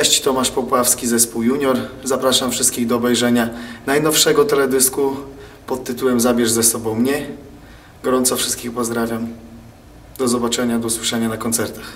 Cześć, Tomasz Popławski, zespół Junior. Zapraszam wszystkich do obejrzenia najnowszego teledysku pod tytułem Zabierz ze sobą mnie. Gorąco wszystkich pozdrawiam. Do zobaczenia, do usłyszenia na koncertach.